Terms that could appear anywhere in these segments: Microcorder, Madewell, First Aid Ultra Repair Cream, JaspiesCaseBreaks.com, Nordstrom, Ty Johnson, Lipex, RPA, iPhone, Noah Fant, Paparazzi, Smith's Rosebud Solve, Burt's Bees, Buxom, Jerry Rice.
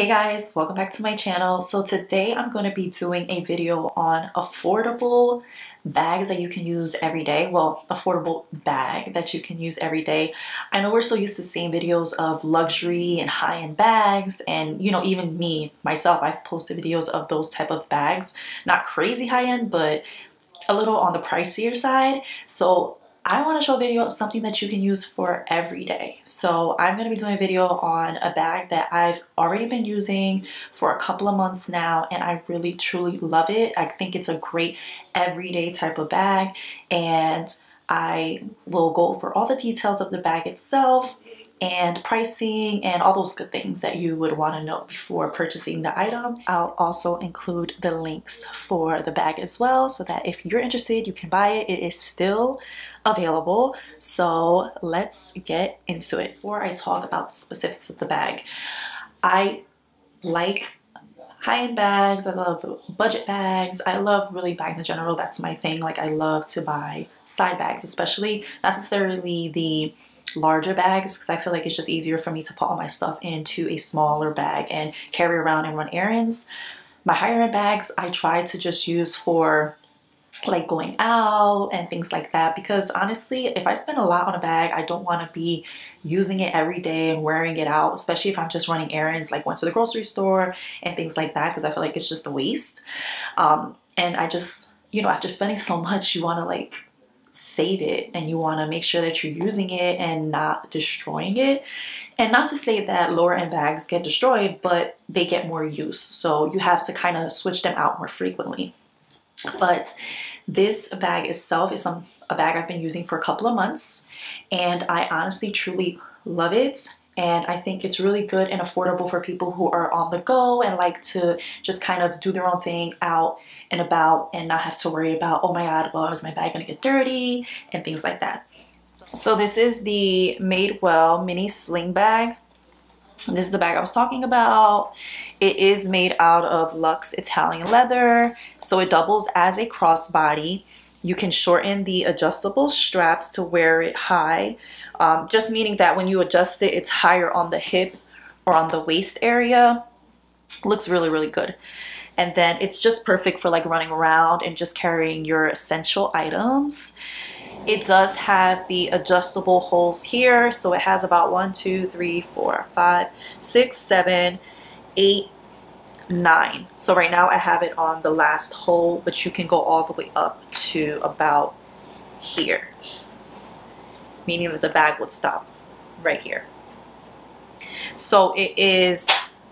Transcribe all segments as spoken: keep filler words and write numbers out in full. Hey guys, welcome back to my channel. So today I'm going to be doing a video on affordable bags that you can use every day. Well, affordable bag that you can use every day. I know we're so used to seeing videos of luxury and high-end bags, and you know, even me myself, I've posted videos of those type of bags, not crazy high-end, but a little on the pricier side. So I want to show a video of something that you can use for every day. So I'm going to be doing a video on a bag that I've already been using for a couple of months now, and I really truly love it. I think it's a great everyday type of bag, and I will go over all the details of the bag itself and pricing and all those good things that you would want to know before purchasing the item. I'll also include the links for the bag as well, so that if you're interested, you can buy it. It is still available. So let's get into it. Before I talk about the specifics of the bag, I like high-end bags, I love budget bags, I love really bags in general. That's my thing. Like, I love to buy side bags, especially not necessarily the larger bags, because I feel like it's just easier for me to put all my stuff into a smaller bag and carry around and run errands. My higher end bags I try to just use for like going out and things like that, because honestly, if I spend a lot on a bag, I don't want to be using it every day and wearing it out, especially if I'm just running errands, like went to the grocery store and things like that, because I feel like it's just a waste. Um, and I just, you know, after spending so much, you want to like save it, and you want to make sure that you're using it and not destroying it. And not to say that lower end bags get destroyed, but they get more use, so you have to kind of switch them out more frequently. But this bag itself is some a bag I've been using for a couple of months, and I honestly truly love it. And I think it's really good and affordable for people who are on the go and like to just kind of do their own thing out and about and not have to worry about, oh my god, well, is my bag gonna get dirty and things like that. So this is the Madewell mini sling bag. This is the bag I was talking about. It is made out of luxe Italian leather, so it doubles as a crossbody. You can shorten the adjustable straps to wear it high, um, just meaning that when you adjust it, it's higher on the hip or on the waist area. Looks really, really good. And then it's just perfect for like running around and just carrying your essential items. It does have the adjustable holes here, so it has about one, two, three, four, five, six, seven, eight, nine. So right now I have it on the last hole, but you can go all the way up to about here, meaning that the bag would stop right here. So it is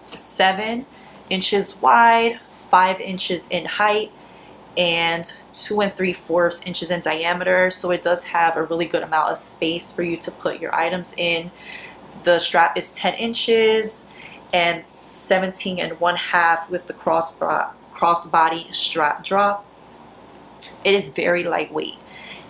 seven inches wide, five inches in height, and two and three fourths inches in diameter. So it does have a really good amount of space for you to put your items in. The strap is ten inches and seventeen and one half with the cross crossbody strap drop. It is very lightweight,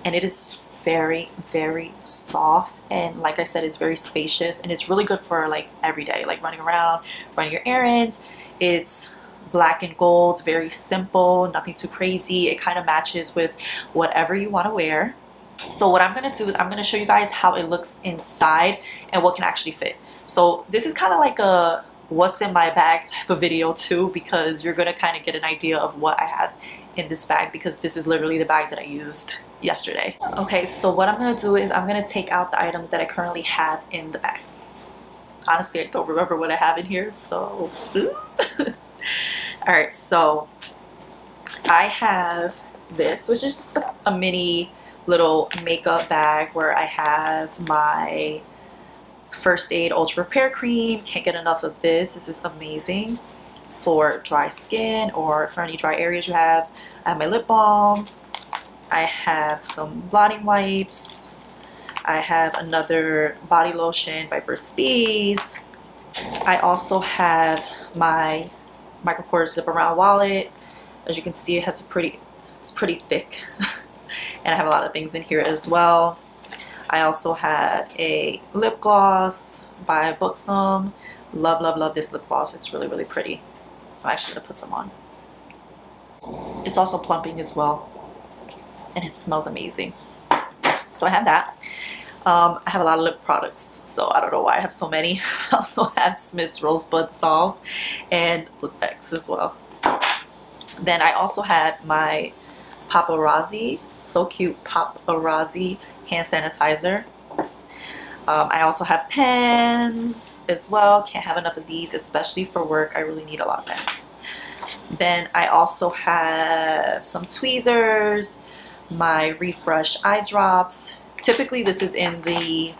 and it is very, very soft, and like I said, it's very spacious, and it's really good for like every day, like running around, running your errands. It's black and gold, very simple, nothing too crazy. It kind of matches with whatever you want to wear. So what I'm going to do is I'm going to show you guys how it looks inside and what can actually fit. So this is kind of like a what's in my bag type of video too, because you're gonna kind of get an idea of what I have in this bag, because this is literally the bag that I used yesterday. Okay, so what I'm gonna do is I'm gonna take out the items that I currently have in the bag. Honestly, I don't remember what I have in here, so alright, so I have this, which is just a, a mini little makeup bag where I have my First Aid Ultra Repair Cream. Can't get enough of this. This is amazing for dry skin or for any dry areas you have. I have my lip balm. I have some blotting wipes. I have another body lotion by Burt's Bees. I also have my Microcorder zip around wallet. As you can see, it has a pretty, it's pretty thick. And I have a lot of things in here as well. I also have a lip gloss by Buxom. Love, love, love this lip gloss. It's really, really pretty. So I'm actually going to put some on. It's also plumping as well, and it smells amazing. So I have that. Um, I have a lot of lip products, so I don't know why I have so many. I also have Smith's Rosebud Solve and Lipex as well. Then I also had my Paparazzi, so cute, Paparazzi hand sanitizer. Um, I also have pens as well. Can't have enough of these, especially for work. I really need a lot of pens. Then I also have some tweezers, my Refresh eye drops. Typically this is in the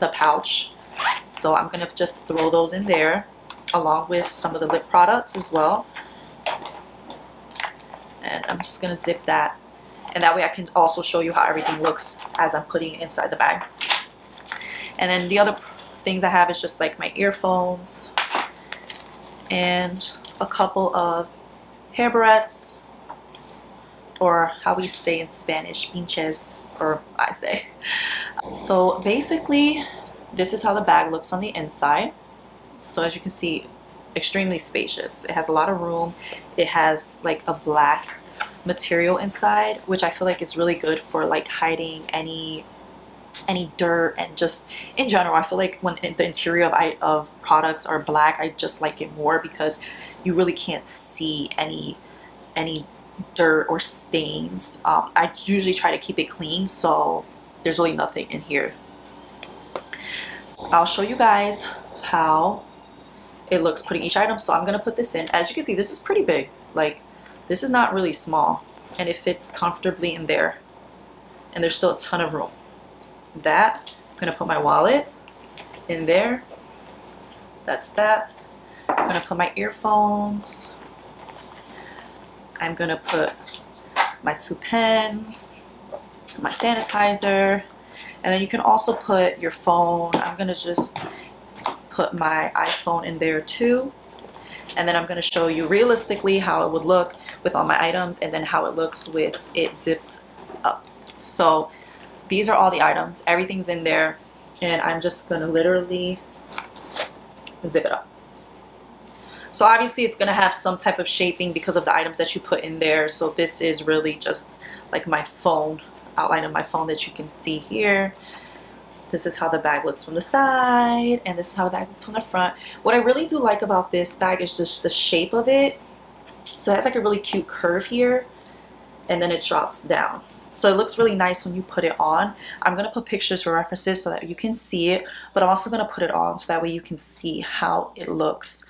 the pouch, so I'm gonna just throw those in there along with some of the lip products as well. And I'm just gonna zip that, and that way I can also show you how everything looks as I'm putting it inside the bag. And then the other things I have is just like my earphones and a couple of hair barrettes, or how we say in Spanish, pinches, or I say. So basically this is how the bag looks on the inside. So as you can see, extremely spacious. It has a lot of room. It has like a black material inside, which I feel like is really good for like hiding any any dirt, and just in general I feel like when the interior of, I, of products are black, I just like it more because you really can't see any any dirt or stains. um, I usually try to keep it clean, so there's really nothing in here. So I'll show you guys how it looks putting each item. So I'm gonna put this in. As you can see, this is pretty big. Like, this is not really small, and it fits comfortably in there, and there's still a ton of room. That I'm gonna put my wallet in there. That's that. I'm gonna put my earphones. I'm gonna put my two pens, my sanitizer, and then you can also put your phone. I'm gonna just put my iPhone in there too, and then I'm gonna show you realistically how it would look with all my items, and then how it looks with it zipped up. So these are all the items, everything's in there, and I'm just gonna literally zip it up. So obviously it's gonna have some type of shaping because of the items that you put in there. So this is really just like my phone, outline of my phone that you can see here. This is how the bag looks from the side, and this is how the bag looks from the front. What I really do like about this bag is just the shape of it. So it has like a really cute curve here, and then it drops down. So it looks really nice when you put it on. I'm gonna put pictures for references so that you can see it, but I'm also gonna put it on so that way you can see how it looks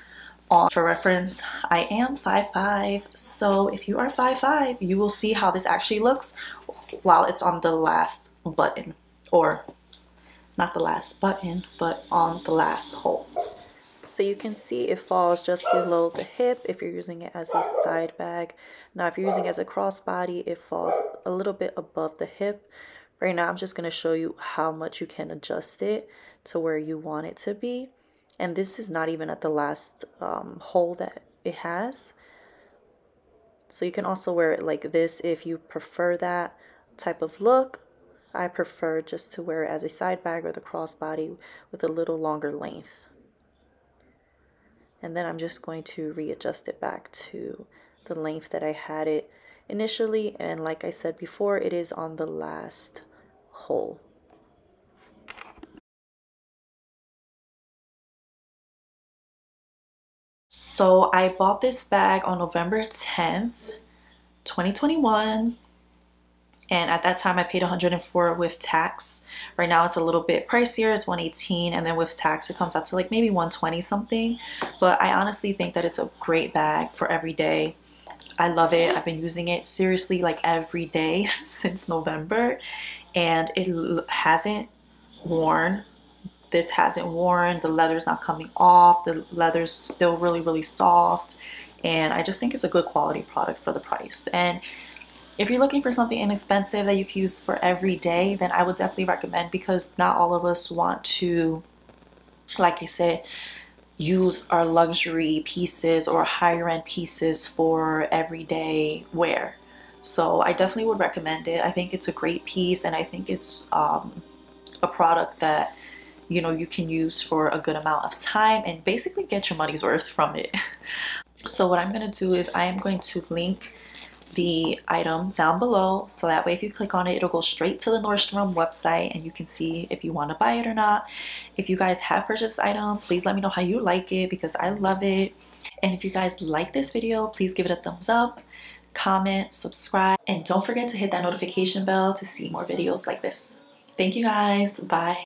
on. For reference, I am five five, so if you are five five, you will see how this actually looks while it's on the last button, or not the last button, but on the last hole. So you can see it falls just below the hip if you're using it as a side bag. Now if you're using it as a crossbody, it falls a little bit above the hip. Right now I'm just going to show you how much you can adjust it to where you want it to be. And this is not even at the last um, hole that it has. So you can also wear it like this if you prefer that type of look. I prefer just to wear it as a side bag or the crossbody with a little longer length. And then I'm just going to readjust it back to the length that I had it initially. And like I said before, it is on the last hole. So I bought this bag on November tenth, twenty twenty-one. And at that time I paid one hundred and four dollars with tax. Right now it's a little bit pricier, it's one eighteen, and then with tax it comes out to like maybe one twenty something. But I honestly think that it's a great bag for every day. I love it. I've been using it seriously like every day since November, and it hasn't worn. This hasn't worn, the leather's not coming off, the leather's still really really soft, and I just think it's a good quality product for the price. And if you're looking for something inexpensive that you can use for every day, then I would definitely recommend, because not all of us want to, like I said, use our luxury pieces or higher end pieces for everyday wear. So I definitely would recommend it. I think it's a great piece, and I think it's um, a product that, you know, you can use for a good amount of time and basically get your money's worth from it. So what I'm going to do is I am going to link the item down below, so that way if you click on it, it'll go straight to the Nordstrom website and you can see if you want to buy it or not. If you guys have purchased this item, please let me know how you like it, because I love it. And if you guys like this video, please give it a thumbs up, comment, subscribe, and don't forget to hit that notification bell to see more videos like this. Thank you guys. Bye.